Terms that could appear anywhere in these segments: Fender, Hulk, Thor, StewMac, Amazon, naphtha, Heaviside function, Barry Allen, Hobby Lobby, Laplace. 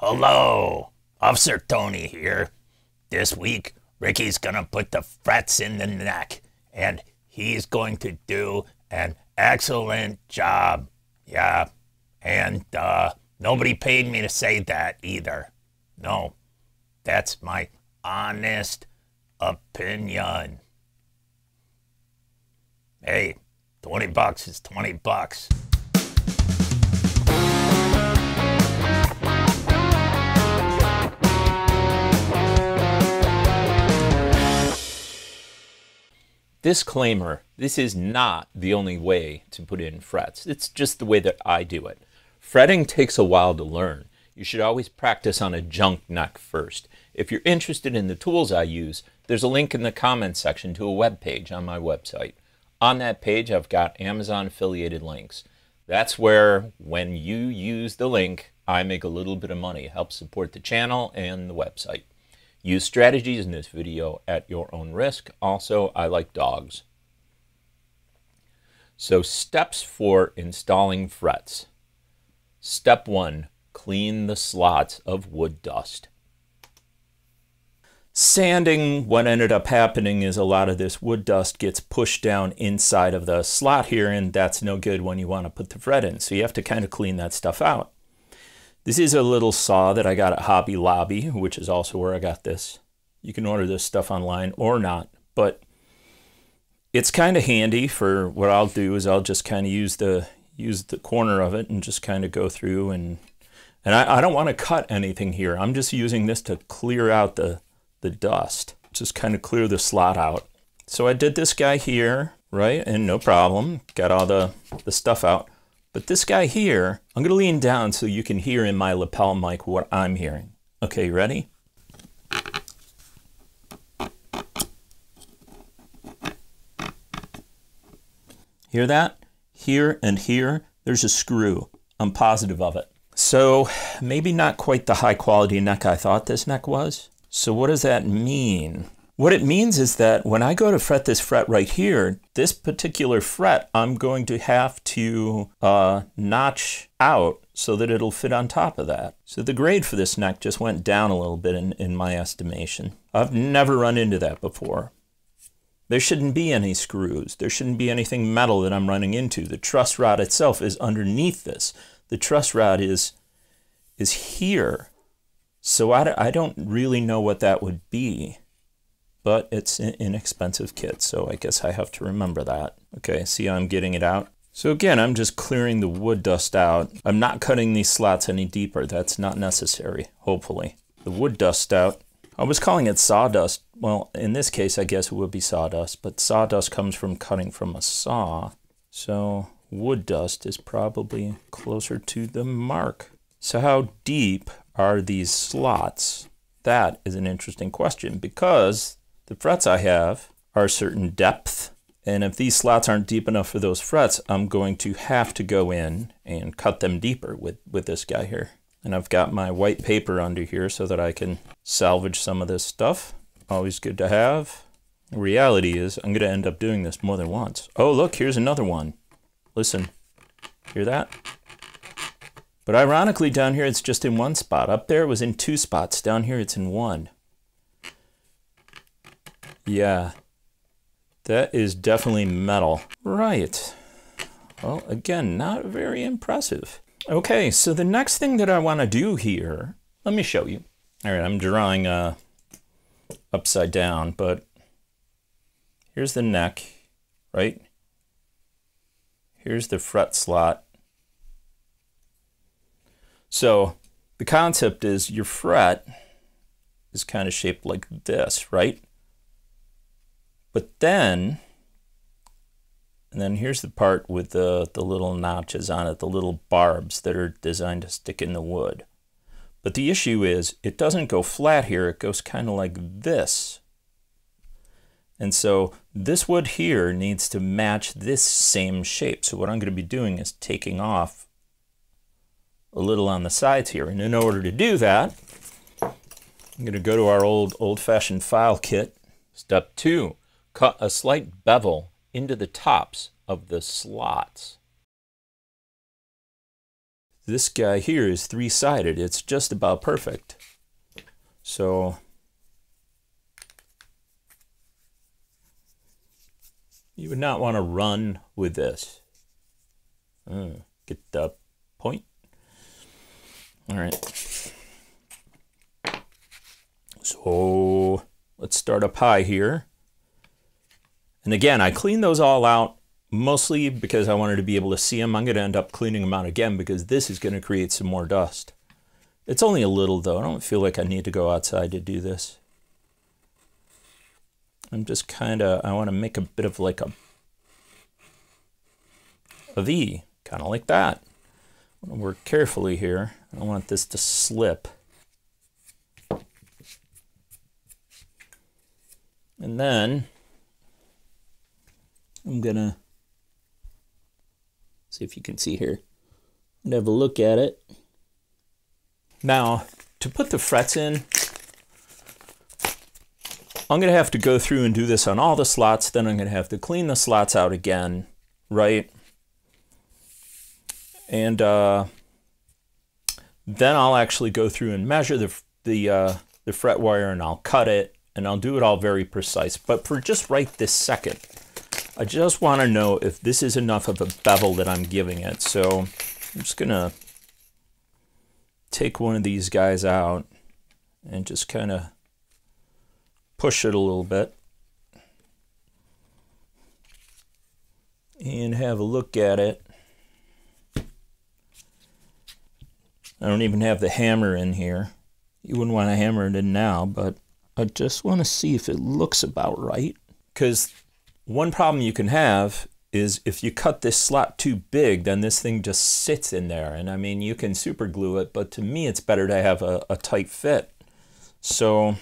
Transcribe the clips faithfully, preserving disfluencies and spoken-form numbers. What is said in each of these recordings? Hello, Officer Tony here. This week, Ricky's gonna put the frets in the neck, and he's going to do an excellent job. Yeah, and uh, nobody paid me to say that either. No, that's my honest opinion. Hey, twenty bucks is twenty bucks. Disclaimer, this is not the only way to put in frets. It's just the way that I do it. Fretting takes a while to learn. You should always practice on a junk neck first. If you're interested in the tools I use, there's a link in the comments section to a web page on my website. On that page, I've got Amazon affiliated links. That's where, when you use the link, I make a little bit of money. It helps support the channel and the website. Use strategies in this video at your own risk. Also, I like dogs. So, steps for installing frets. Step one, clean the slots of wood dust. Sanding, what ended up happening is a lot of this wood dust gets pushed down inside of the slot here, and that's no good when you want to put the fret in. So you have to kind of clean that stuff out. This is a little saw that I got at Hobby Lobby, which is also where I got this. You can order this stuff online or not, but it's kind of handy for what I'll do is I'll just kind of use the use the corner of it and just kind of go through and and I, I don't want to cut anything here. I'm just using this to clear out the, the dust, just kind of clear the slot out. So I did this guy here, right? And no problem, got all the, the stuff out. But this guy here, I'm going to lean down so you can hear in my lapel mic what I'm hearing. Okay, you ready? Hear that? Here and here, there's a screw. I'm positive of it. So maybe not quite the high quality neck I thought this neck was. So what does that mean? What it means is that when I go to fret this fret right here, this particular fret, I'm going to have to uh, notch out so that it'll fit on top of that. So the grade for this neck just went down a little bit in, in my estimation. I've never run into that before. There shouldn't be any screws. There shouldn't be anything metal that I'm running into. The truss rod itself is underneath this. The truss rod is, is here. So I, I don't really know what that would be. But it's an inexpensive kit, so I guess I have to remember that. Okay, see how I'm getting it out? So again, I'm just clearing the wood dust out. I'm not cutting these slots any deeper. That's not necessary, hopefully. The wood dust out. I was calling it sawdust. Well, in this case, I guess it would be sawdust, but sawdust comes from cutting from a saw. So wood dust is probably closer to the mark. So how deep are these slots? That is an interesting question because the frets I have are a certain depth, and if these slots aren't deep enough for those frets, I'm going to have to go in and cut them deeper with, with this guy here. And I've got my white paper under here so that I can salvage some of this stuff. Always good to have. The reality is I'm going to end up doing this more than once. Oh, look, here's another one. Listen, hear that? But ironically, down here it's just in one spot. Up there it was in two spots. Down here it's in one. Yeah, that is definitely metal. Right. Well, again, not very impressive. Okay, so the next thing that I want to do here, let me show you. All right, I'm drawing uh, upside down, but here's the neck, right? Here's the fret slot. So the concept is your fret is kind of shaped like this, right? But then, and then here's the part with the, the little notches on it, the little barbs that are designed to stick in the wood. But the issue is it doesn't go flat here, it goes kind of like this. And so this wood here needs to match this same shape. So what I'm going to be doing is taking off a little on the sides here. And in order to do that, I'm going to go to our old old-fashioned file kit. Step two. Cut a slight bevel into the tops of the slots. This guy here is three-sided. It's just about perfect. So you would not want to run with this. Uh, get the point. All right. So let's start up high here. And again, I cleaned those all out mostly because I wanted to be able to see them. I'm going to end up cleaning them out again because this is going to create some more dust. It's only a little though. I don't feel like I need to go outside to do this. I'm just kind of, I want to make a bit of like a, a V, kind of like that. I'm going to work carefully here. I don't want this to slip. And then I'm going to see if you can see here and have a look at it. Now, to put the frets in, I'm going to have to go through and do this on all the slots. Then I'm going to have to clean the slots out again, right? And uh, then I'll actually go through and measure the, the, uh, the fret wire, and I'll cut it, and I'll do it all very precise. But for just right this second, I just want to know if this is enough of a bevel that I'm giving it. So I'm just going to take one of these guys out and just kind of push it a little bit and have a look at it. I don't even have the hammer in here. You wouldn't want to hammer it in now, but I just want to see if it looks about right. Because one problem you can have is if you cut this slot too big, then this thing just sits in there. And I mean, you can super glue it, but to me, it's better to have a, a tight fit. So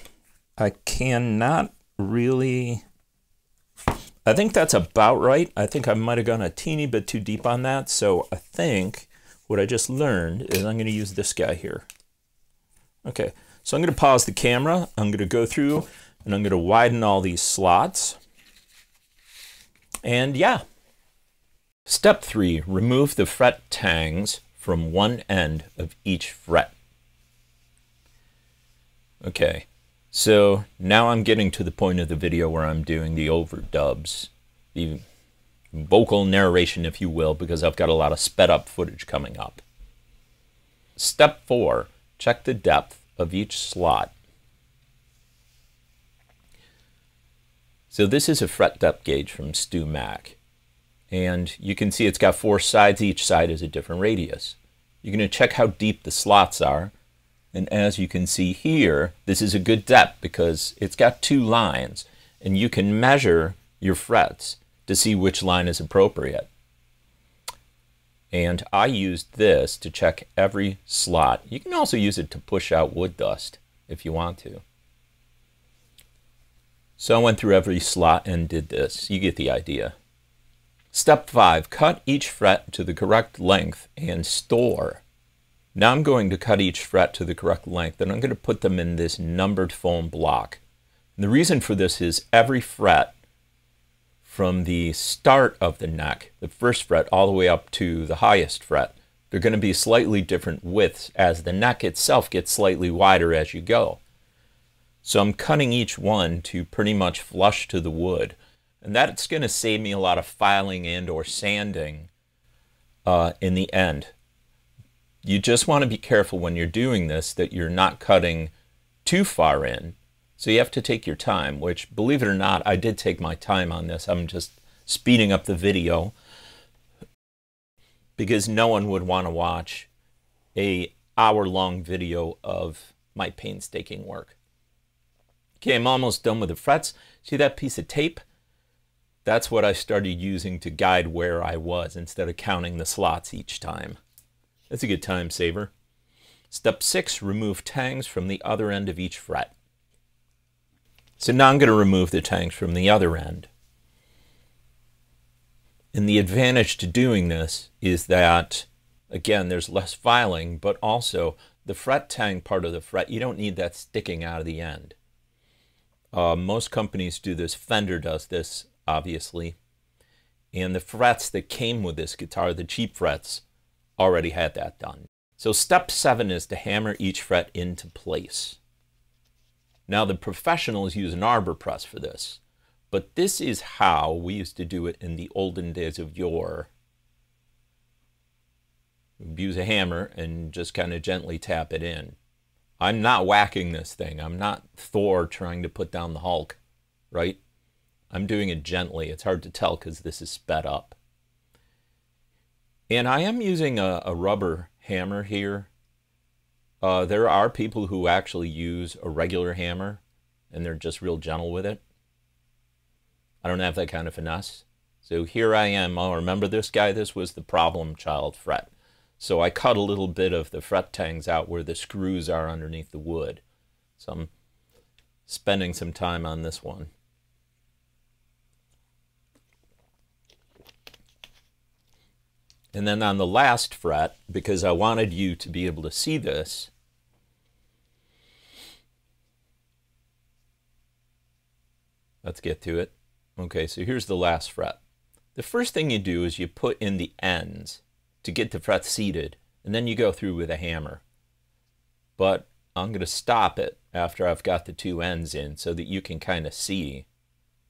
I cannot really, I think that's about right. I think I might've gone a teeny bit too deep on that. So I think what I just learned is I'm gonna use this guy here. Okay, so I'm gonna pause the camera. I'm gonna go through and I'm gonna widen all these slots. And yeah. Step three, remove the fret tangs from one end of each fret. Okay, so now I'm getting to the point of the video where I'm doing the overdubs, the vocal narration, if you will, because I've got a lot of sped up footage coming up. Step four, check the depth of each slot. So this is a fret depth gauge from StewMac, and you can see it's got four sides. Each side is a different radius. You're going to check how deep the slots are, and as you can see here, this is a good depth because it's got two lines, and you can measure your frets to see which line is appropriate. And I used this to check every slot. You can also use it to push out wood dust if you want to. So I went through every slot and did this. You get the idea. Step five, cut each fret to the correct length and store. Now I'm going to cut each fret to the correct length, and I'm going to put them in this numbered foam block. And the reason for this is every fret from the start of the neck, the first fret, all the way up to the highest fret, they're going to be slightly different widths as the neck itself gets slightly wider as you go. So I'm cutting each one to pretty much flush to the wood. And that's going to save me a lot of filing and or sanding uh, in the end. You just want to be careful when you're doing this that you're not cutting too far in. So you have to take your time, which, believe it or not, I did take my time on this. I'm just speeding up the video because no one would want to watch a hour-long video of my painstaking work. Okay, I'm almost done with the frets. See that piece of tape? That's what I started using to guide where I was instead of counting the slots each time. That's a good time saver. Step six, remove tangs from the other end of each fret. So now I'm going to remove the tangs from the other end. And the advantage to doing this is that, again, there's less filing, but also the fret tang part of the fret, you don't need that sticking out of the end. Uh, most companies do this. Fender does this, obviously. And the frets that came with this guitar, the cheap frets, already had that done. So step seven is to hammer each fret into place. Now the professionals use an arbor press for this, but this is how we used to do it in the olden days of yore. We'd use a hammer and just kind of gently tap it in. I'm not whacking this thing. I'm not Thor trying to put down the Hulk, right? I'm doing it gently. It's hard to tell because this is sped up. And I am using a, a rubber hammer here. Uh, there are people who actually use a regular hammer and they're just real gentle with it. I don't have that kind of finesse. So here I am. Oh, remember this guy? This was the problem child fret. So I cut a little bit of the fret tangs out where the screws are underneath the wood. So I'm spending some time on this one. And then on the last fret, because I wanted you to be able to see this, let's get to it. Okay, so here's the last fret. The first thing you do is you put in the ends to get the fret seated, and then you go through with a hammer. But I'm going to stop it after I've got the two ends in so that you can kind of see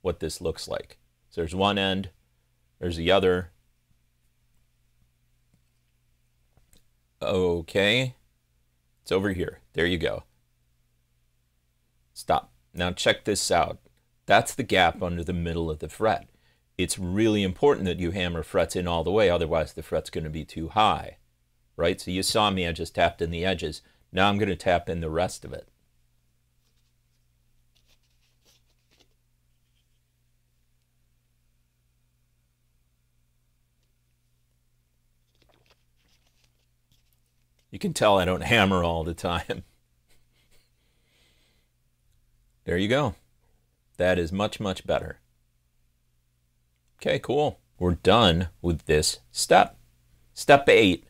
what this looks like. So there's one end, there's the other. Okay, it's over here. There you go. Stop. Now check this out. That's the gap under the middle of the fret. It's really important that you hammer frets in all the way, otherwise the fret's going to be too high, right? So you saw me, I just tapped in the edges. Now I'm going to tap in the rest of it. You can tell I don't hammer all the time. There you go. That is much, much better. Okay, cool. We're done with this step. Step eight,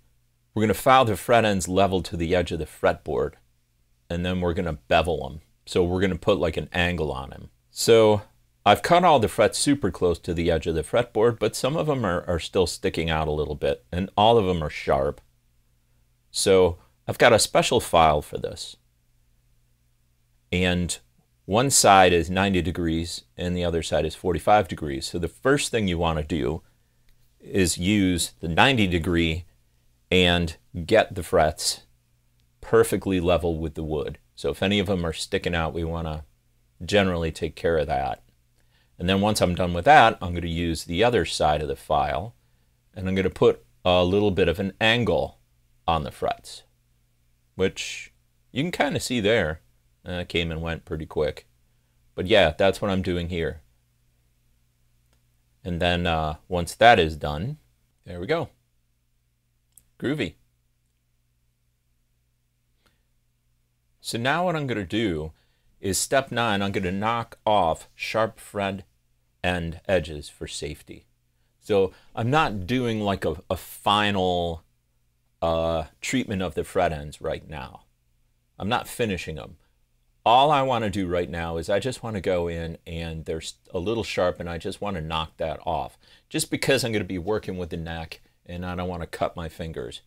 we're going to file the fret ends level to the edge of the fretboard, and then we're going to bevel them. So we're going to put like an angle on them. So I've cut all the frets super close to the edge of the fretboard, but some of them are, are still sticking out a little bit, and all of them are sharp. So I've got a special file for this. And one side is ninety degrees and the other side is forty-five degrees. So the first thing you want to do is use the ninety degree and get the frets perfectly level with the wood. So if any of them are sticking out, we want to generally take care of that. And then once I'm done with that, I'm going to use the other side of the file and I'm going to put a little bit of an angle on the frets, which you can kind of see there. Uh, came and went pretty quick. But yeah, that's what I'm doing here. And then uh, once that is done, there we go. Groovy. So now what I'm going to do is step nine, I'm going to knock off sharp fret end edges for safety. So I'm not doing like a, a final uh, treatment of the fret ends right now. I'm not finishing them. All I want to do right now is I just want to go in and they're a little sharp and I just want to knock that off. Just because I'm going to be working with the neck and I don't want to cut my fingers.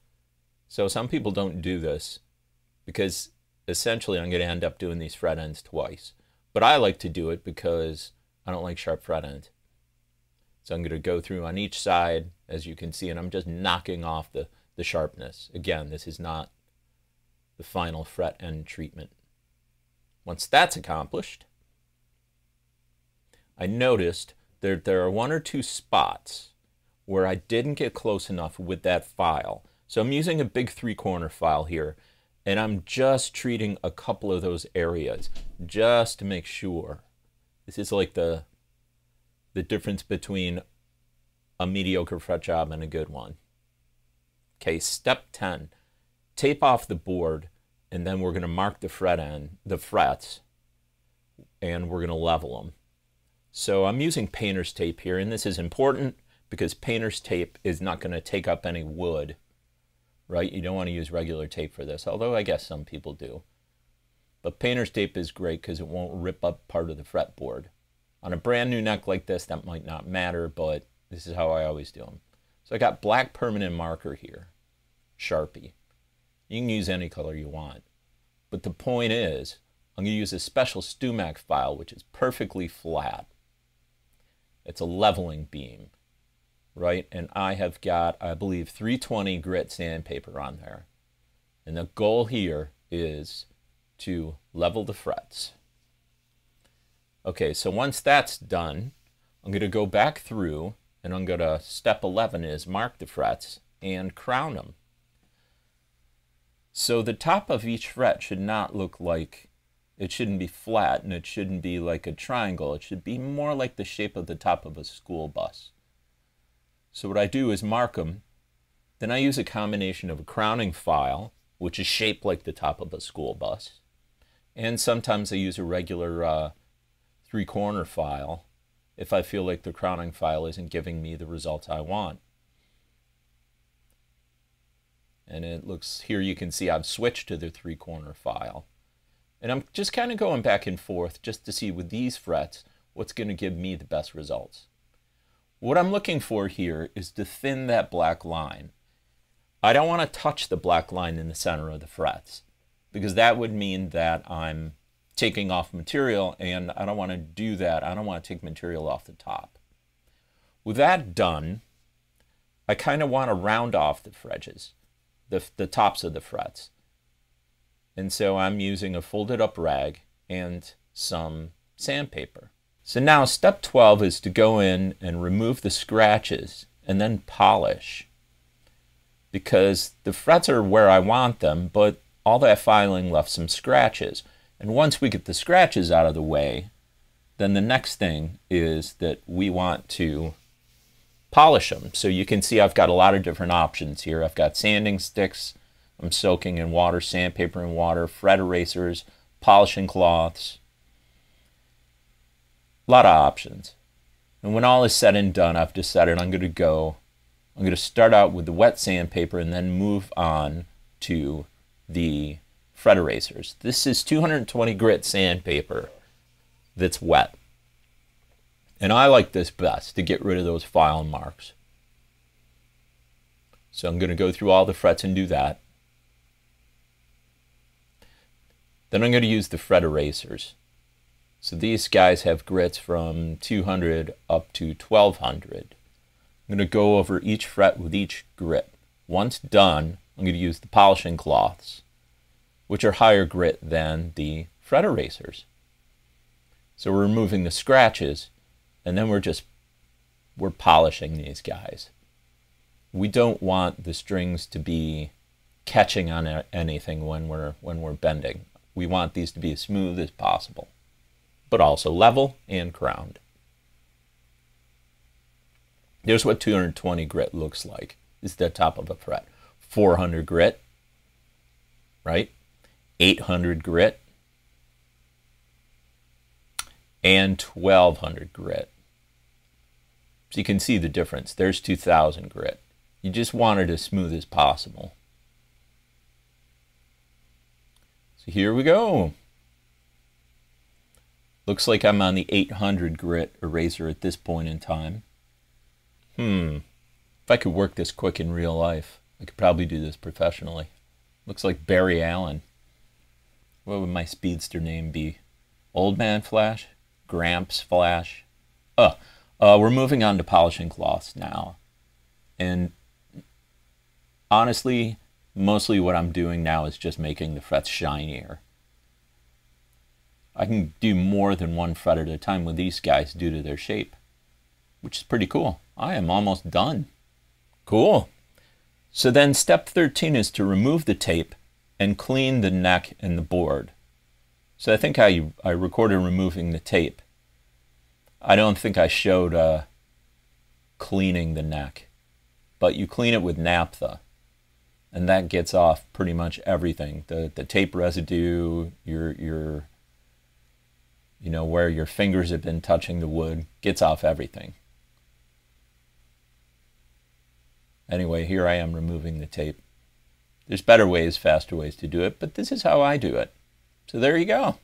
So some people don't do this because essentially I'm going to end up doing these fret ends twice. But I like to do it because I don't like sharp fret ends. So I'm going to go through on each side as you can see and I'm just knocking off the, the sharpness. Again, this is not the final fret end treatment. Once that's accomplished, I noticed that there are one or two spots where I didn't get close enough with that file. So I'm using a big three-corner file here, and I'm just treating a couple of those areas just to make sure. This is like the, the difference between a mediocre fret job and a good one. Okay, step ten, tape off the board. And then we're going to mark the fret end, the frets, and we're going to level them. So I'm using painter's tape here, and this is important because painter's tape is not going to take up any wood, right? You don't want to use regular tape for this, although I guess some people do. But painter's tape is great because it won't rip up part of the fretboard. On a brand new neck like this, that might not matter, but this is how I always do them. So I got black permanent marker here, Sharpie. You can use any color you want. But the point is, I'm going to use a special StewMac file, which is perfectly flat. It's a leveling beam, right? And I have got, I believe, three twenty grit sandpaper on there. And the goal here is to level the frets. Okay, so once that's done, I'm going to go back through and I'm going to, step eleven is mark the frets and crown them. So the top of each fret should not look like, it shouldn't be flat and it shouldn't be like a triangle. It should be more like the shape of the top of a school bus. So what I do is mark them. Then I use a combination of a crowning file, which is shaped like the top of a school bus. And sometimes I use a regular uh, three-corner file if I feel like the crowning file isn't giving me the results I want. And it looks, here you can see I've switched to the three-corner file. And I'm just kind of going back and forth just to see with these frets what's going to give me the best results. What I'm looking for here is to thin that black line. I don't want to touch the black line in the center of the frets because that would mean that I'm taking off material, and I don't want to do that. I don't want to take material off the top. With that done, I kind of want to round off the fringes. The, the tops of the frets. And so I'm using a folded up rag and some sandpaper. So now step twelve is to go in and remove the scratches and then polish, because the frets are where I want them, but all that filing left some scratches. And once we get the scratches out of the way, then the next thing is that we want to polish them. So you can see I've got a lot of different options here. I've got sanding sticks, I'm soaking in water, sandpaper in water, fret erasers, polishing cloths, a lot of options. And when all is said and done, I've decided I'm going to go, I'm going to start out with the wet sandpaper and then move on to the fret erasers. This is two hundred twenty grit sandpaper that's wet. And I like this best to get rid of those file marks. So I'm going to go through all the frets and do that. Then I'm going to use the fret erasers. So these guys have grits from two hundred up to twelve hundred. I'm going to go over each fret with each grit. Once done, I'm going to use the polishing cloths, which are higher grit than the fret erasers. So we're removing the scratches. And then we're just, we're polishing these guys. We don't want the strings to be catching on anything when we're, when we're bending. We want these to be as smooth as possible, but also level and crowned. Here's what two hundred twenty grit looks like. This is the top of a fret. four hundred grit, right? eight hundred grit. And twelve hundred grit. So you can see the difference. There's two thousand grit. You just want it as smooth as possible. So here we go. Looks like I'm on the eight hundred grit eraser at this point in time. Hmm. If I could work this quick in real life, I could probably do this professionally. Looks like Barry Allen. What would my speedster name be? Old Man Flash? Gramps Flash. Oh, uh, we're moving on to polishing cloths now. And honestly, mostly what I'm doing now is just making the frets shinier. I can do more than one fret at a time with these guys due to their shape, which is pretty cool. I am almost done. Cool. So then step thirteen is to remove the tape and clean the neck and the board. So I think I, I recorded removing the tape. I don't think I showed uh, cleaning the neck, but you clean it with naphtha, and that gets off pretty much everything. The, the tape residue, your, your, you know, where your fingers have been touching the wood, gets off everything. Anyway, here I am removing the tape. There's better ways, faster ways to do it, but this is how I do it. So there you go.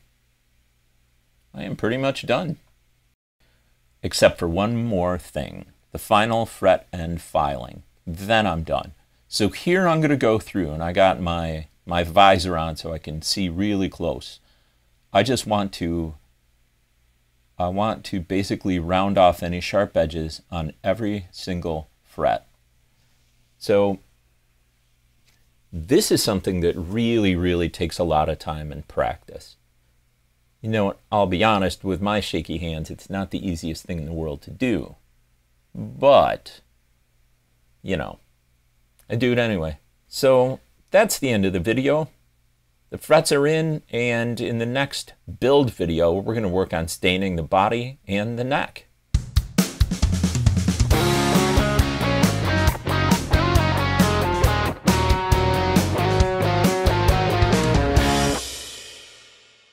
I am pretty much done. Except for one more thing, the final fret end filing. Then I'm done. So here I'm going to go through, and I got my my visor on so I can see really close. I just want to, I want to basically round off any sharp edges on every single fret. So this is something that really, really takes a lot of time and practice. You know, I'll be honest, with my shaky hands, it's not the easiest thing in the world to do. But, you know, I do it anyway. So that's the end of the video. The frets are in, and in the next build video, we're going to work on staining the body and the neck.